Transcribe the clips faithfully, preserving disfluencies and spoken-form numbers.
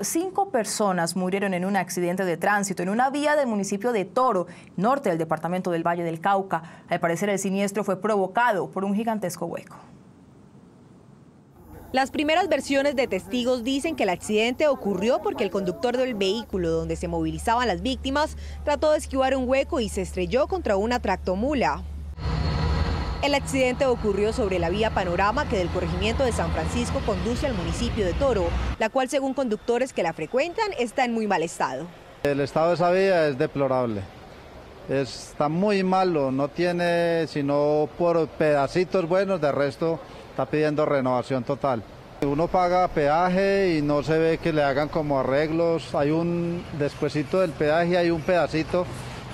Cinco personas murieron en un accidente de tránsito en una vía del municipio de Toro, norte del departamento del Valle del Cauca. Al parecer, el siniestro fue provocado por un gigantesco hueco. Las primeras versiones de testigos dicen que el accidente ocurrió porque el conductor del vehículo donde se movilizaban las víctimas trató de esquivar un hueco y se estrelló contra una tractomula. El accidente ocurrió sobre la vía Panorama que del corregimiento de San Francisco conduce al municipio de Toro, la cual según conductores que la frecuentan está en muy mal estado. El estado de esa vía es deplorable, está muy malo, no tiene sino por pedacitos buenos, de resto está pidiendo renovación total. Uno paga peaje y no se ve que le hagan como arreglos, hay un despuesito del peaje, hay un pedacito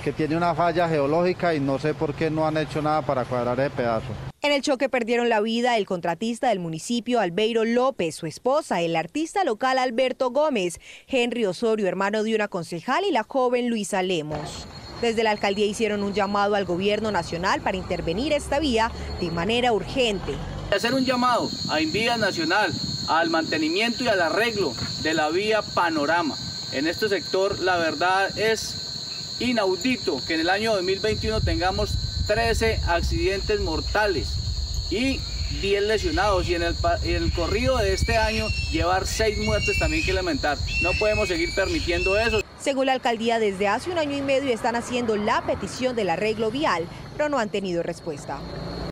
que tiene una falla geológica y no sé por qué no han hecho nada para cuadrar ese pedazo. En el choque perdieron la vida el contratista del municipio Albeiro López, su esposa, el artista local Alberto Gómez, Henry Osorio, hermano de una concejal, y la joven Luisa Lemos. Desde la alcaldía hicieron un llamado al gobierno nacional para intervenir esta vía de manera urgente. Hacer un llamado a Invías Nacional al mantenimiento y al arreglo de la vía Panorama. En este sector la verdad es inaudito que en el año dos mil veintiuno tengamos trece accidentes mortales y diez lesionados, y en el, en el corrido de este año llevar seis muertes también que lamentar. No podemos seguir permitiendo eso. Según la alcaldía, desde hace un año y medio están haciendo la petición del arreglo vial, pero no han tenido respuesta.